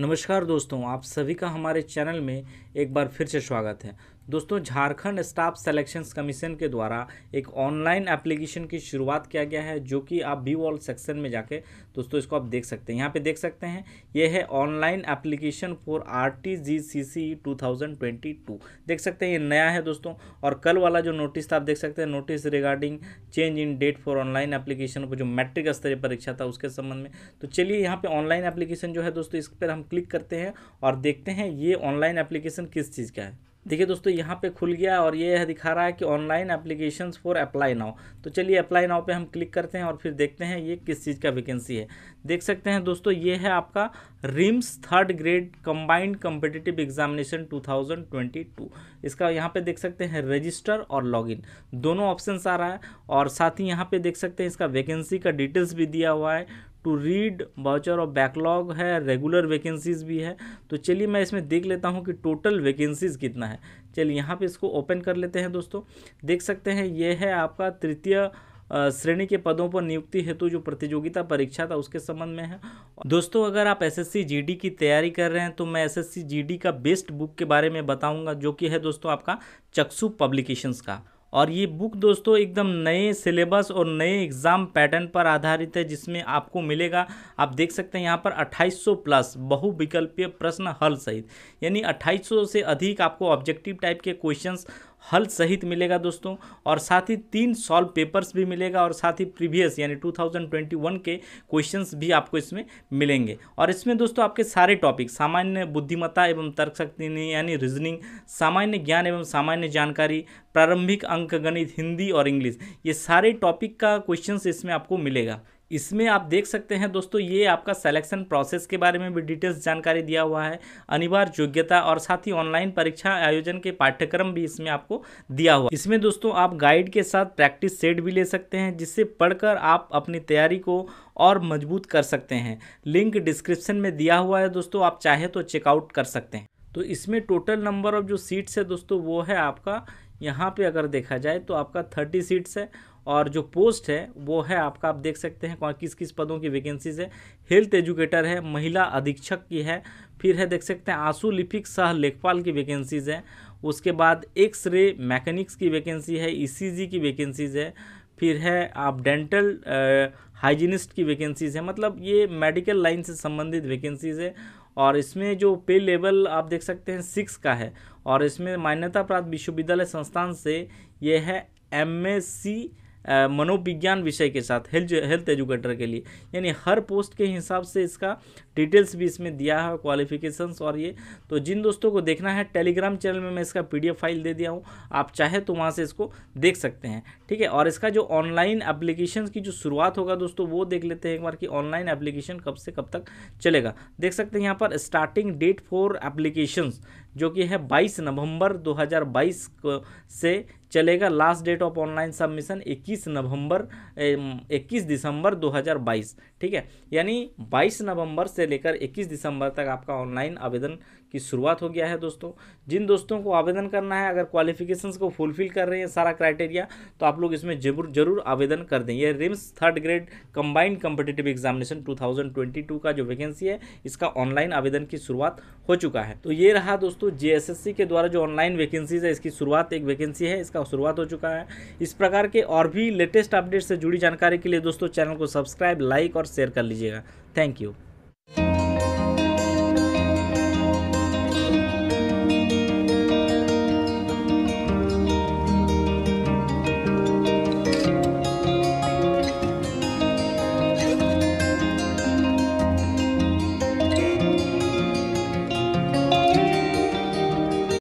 नमस्कार दोस्तों, आप सभी का हमारे चैनल में एक बार फिर से स्वागत है। दोस्तों, झारखंड स्टाफ सेलेक्शंस कमीशन के द्वारा एक ऑनलाइन एप्लीकेशन की शुरुआत किया गया है, जो कि आप बी वॉल सेक्शन में जाके दोस्तों इसको आप देख सकते हैं। यहाँ पे देख सकते हैं, ये है ऑनलाइन एप्लीकेशन फॉर आरटीजीसीसी 2022। देख सकते हैं ये नया है दोस्तों, और कल वाला जो नोटिस था आप देख सकते हैं, notice regarding change in date for online application पर जो मैट्रिक स्तरीय परीक्षा था उसके संबंध में। तो चलिए यहाँ पर ऑनलाइन एप्लीकेशन जो है दोस्तों, इस पर हम क्लिक करते हैं और देखते हैं ये ऑनलाइन एप्लीकेशन किस चीज़ का है। देखिए दोस्तों, यहाँ पे खुल गया और ये दिखा रहा है कि online applications for apply now. तो चलिए अप्लाई नाउ पे हम क्लिक करते हैं और फिर देखते हैं ये किस चीज़ का वैकेंसी है। देख सकते हैं दोस्तों, ये है आपका RIMS third grade combined competitive examination 2022। इसका यहाँ पे देख सकते हैं रजिस्टर और लॉगिन दोनों ऑप्शंस आ रहा है, और साथ ही यहाँ पे देख सकते हैं इसका वैकेंसी का डिटेल्स भी दिया हुआ है। टू रीड वाउचर और बैकलॉग है, रेगुलर वैकेंसीज़ भी है। तो चलिए मैं इसमें देख लेता हूं कि टोटल वैकेंसीज़ कितना है। चलिए यहाँ पे इसको ओपन कर लेते हैं दोस्तों। देख सकते हैं ये है आपका तृतीय श्रेणी के पदों पर नियुक्ति हेतु जो प्रतियोगिता परीक्षा था उसके संबंध में है। दोस्तों, अगर आप एसएससी जीडी की तैयारी कर रहे हैं तो मैं एसएससी जीडी का बेस्ट बुक के बारे में बताऊँगा, जो कि है दोस्तों आपका चक्षु पब्लिकेशंस का। और ये बुक दोस्तों एकदम नए सिलेबस और नए एग्ज़ाम पैटर्न पर आधारित है, जिसमें आपको मिलेगा, आप देख सकते हैं यहाँ पर 2800 प्लस बहुविकल्पीय प्रश्न हल सहित, यानी 2800 से अधिक आपको ऑब्जेक्टिव टाइप के क्वेश्चंस हल सहित मिलेगा दोस्तों। और साथ ही 3 सॉल्व पेपर्स भी मिलेगा, और साथ ही प्रीवियस यानी 2021 के क्वेश्चंस भी आपको इसमें मिलेंगे। और इसमें दोस्तों आपके सारे टॉपिक सामान्य बुद्धिमत्ता एवं तर्क शक्ति यानी रीजनिंग, सामान्य ज्ञान एवं सामान्य जानकारी, प्रारंभिक अंकगणित, हिंदी और इंग्लिश, ये सारे टॉपिक का क्वेश्चंस इसमें आपको मिलेगा। इसमें आप देख सकते हैं दोस्तों, ये आपका सिलेक्शन प्रोसेस के बारे में भी डिटेल्स जानकारी दिया हुआ है, अनिवार्य योग्यता, और साथ ही ऑनलाइन परीक्षा आयोजन के पाठ्यक्रम भी इसमें आपको दिया हुआ है। इसमें दोस्तों आप गाइड के साथ प्रैक्टिस सेट भी ले सकते हैं, जिससे पढ़कर आप अपनी तैयारी को और मजबूत कर सकते हैं। लिंक डिस्क्रिप्शन में दिया हुआ है दोस्तों, आप चाहे तो चेकआउट कर सकते हैं। तो इसमें टोटल नंबर ऑफ जो सीट्स है दोस्तों, वो है आपका यहाँ पे अगर देखा जाए तो आपका 30 सीट्स है, और जो पोस्ट है वो है आपका, आप देख सकते हैं किस किस पदों की वैकेंसीज है। हेल्थ एजुकेटर है, महिला अधीक्षक की है, फिर है देख सकते हैं आंसू लिपिक सह लेखपाल की वैकेंसीज है, उसके बाद एक्सरे मैकेनिक्स की वैकेंसी है, ईसीजी की वैकेंसीज है, फिर है आप डेंटल हाइजीनिस्ट की वैकेंसीज है। मतलब ये मेडिकल लाइन से संबंधित वैकेंसीज है। और इसमें जो पे लेवल आप देख सकते हैं 6 का है, और इसमें मान्यता प्राप्त विश्वविद्यालय संस्थान से ये है एमएससी मनोविज्ञान विषय के साथ हेल्थ एजुकेटर के लिए, यानी हर पोस्ट के हिसाब से इसका डिटेल्स भी इसमें दिया है, क्वालिफिकेशंस। और ये तो जिन दोस्तों को देखना है, टेलीग्राम चैनल में मैं इसका पीडीएफ फाइल दे दिया हूँ, आप चाहे तो वहाँ से इसको देख सकते हैं, ठीक है। और इसका जो ऑनलाइन एप्लीकेशन की जो शुरुआत होगा दोस्तों, वो देख लेते हैं एक बार कि ऑनलाइन एप्लीकेशन कब से कब तक चलेगा। देख सकते हैं यहाँ पर स्टार्टिंग डेट फॉर एप्लीकेशंस, जो कि है 22 नवंबर 2022 से चलेगा। Last date of online submission 21 दिसंबर 2022, ठीक है। यानी 22 नवंबर से लेकर 21 दिसंबर तक आपका ऑनलाइन आवेदन की शुरुआत हो गया है दोस्तों। जिन दोस्तों को आवेदन करना है, अगर क्वालिफिकेशंस को फुलफिल कर रहे हैं सारा क्राइटेरिया, तो आप लोग इसमें जरूर आवेदन कर दें। ये RIMS third grade combined competitive examination 2022 का जो वैकेंसी है, इसका ऑनलाइन आवेदन की शुरुआत हो चुका है। तो ये रहा दोस्तों जीएसएससी के द्वारा जो ऑनलाइन वैकेंसीज है, इसकी शुरुआत, एक वैकेंसी है इसका शुरुआत हो चुका है। इस प्रकार के और भी लेटेस्ट अपडेट से जुड़ी जानकारी के लिए दोस्तों चैनल को सब्सक्राइब, लाइक और शेयर कर लीजिएगा। Thank you.